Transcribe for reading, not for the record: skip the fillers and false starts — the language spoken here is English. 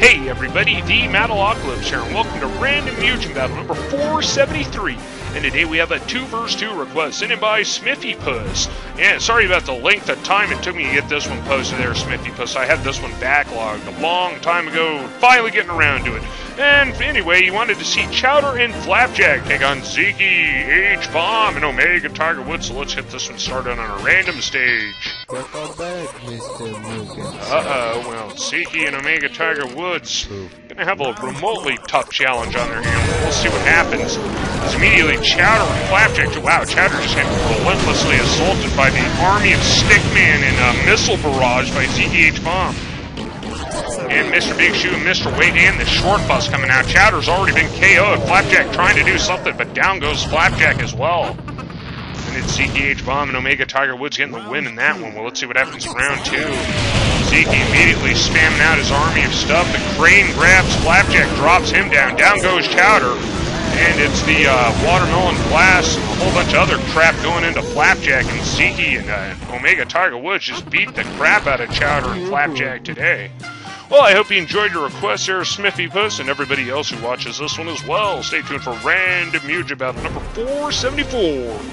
Hey everybody, TheMattalocalypse here, and welcome to Random Mugen Battle number 473. And today we have a 2 vs. 2 request sent in by smiffypuss. Yeah, sorry about the length of time it took me to get this one posted there, smiffypuss. I had this one backlogged a long time ago, finally getting around to it. And anyway, you wanted to see Chowder and Flapjack take on Zeeky H. Bomb and Omega Tiger Woods, so let's get this one started on a random stage. Welcome back, Mr. Mugen. Well, Zeeky and Omega Tiger Woods gonna have a remotely tough challenge on their hands. We'll see what happens. It's immediately Chowder and Flapjack. Wow, Chowder just got relentlessly assaulted by the army of stickman and a missile barrage by Zeeky H. Bomb. And Mr. Big Shoe and Mr. Wade and the short bus coming out. Chowder's already been KO'd. Flapjack trying to do something, but down goes Flapjack as well. And it's Zeeky H. Bomb and Omega Tiger Woods getting the win in that one. Well, let's see what happens in round two. Zeeky immediately spamming out his army of stuff. The crane grabs Flapjack, drops him down. Down goes Chowder. And it's the watermelon blast and a whole bunch of other crap going into Flapjack, and Zeeky and Omega Tiger Woods just beat the crap out of Chowder and Flapjack today. Well, I hope you enjoyed your request here, smiffypuss, and everybody else who watches this one as well. Stay tuned for Random Mugen Battle number 474.